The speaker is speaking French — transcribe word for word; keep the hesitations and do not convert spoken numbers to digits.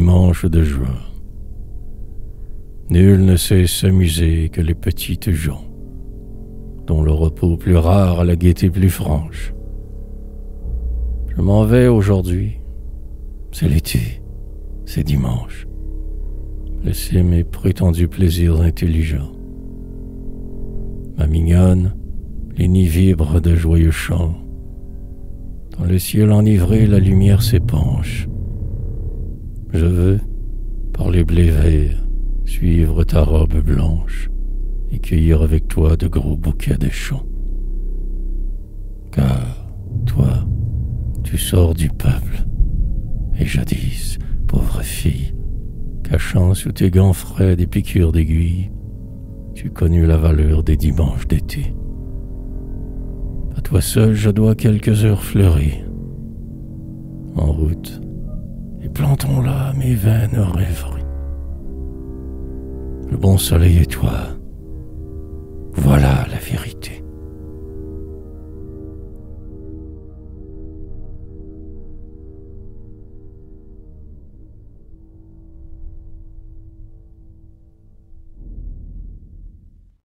dimanche de juin. Nul ne sait s'amuser que les petites gens, dont le repos plus rare a la gaieté plus franche. Je m'en vais aujourd'hui, c'est l'été, c'est dimanche. Laissez mes prétendus plaisirs intelligents. Ma mignonne, les nids vibrent de joyeux chants. Dans le ciel enivré, la lumière s'épanche. Je veux, par les blés verts, suivre ta robe blanche et cueillir avec toi de gros bouquets des champs. Car, toi, tu sors du peuple, et jadis, pauvre fille, cachant sous tes gants frais des piqûres d'aiguilles, tu connus la valeur des dimanches d'été. À toi seul, je dois quelques heures fleuries. En route, et plantons là mes vaines rêveries. Le bon soleil et toi, voilà la vérité.